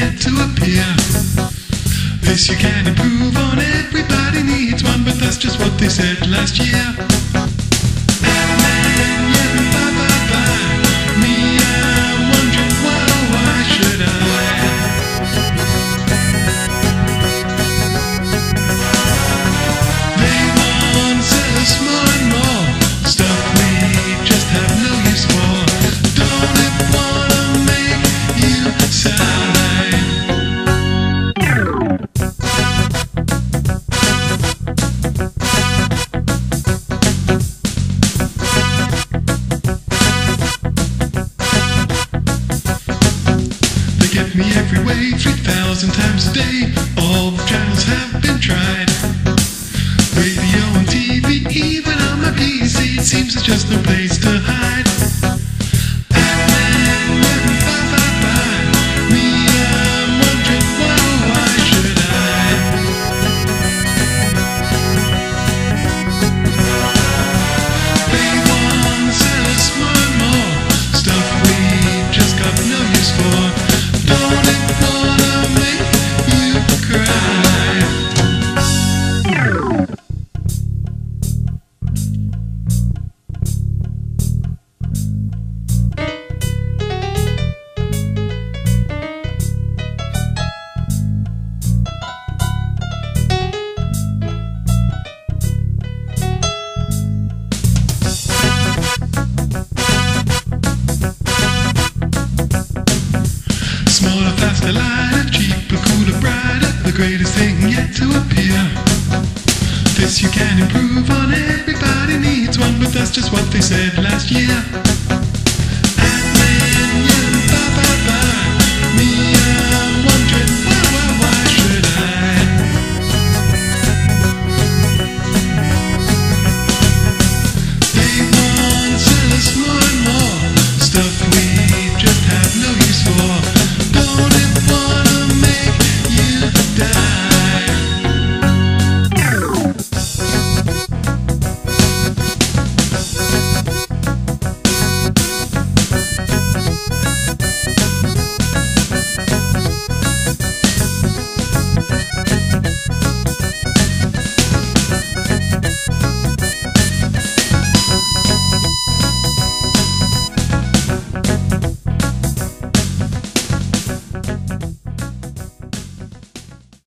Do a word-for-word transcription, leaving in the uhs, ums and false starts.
yet to appear. This you can improve on, everybody needs one, but that's just what they said last year. Me every way, three thousand times a day, all the channels have been tried. Radio and T V, even on my P C, it seems there's just no place to hide. Smaller, faster, lighter, cheaper, cooler, brighter, the greatest thing yet to appear. This you can improve on, everybody needs one, but that's just what they said last year. Stuff we just have no use for.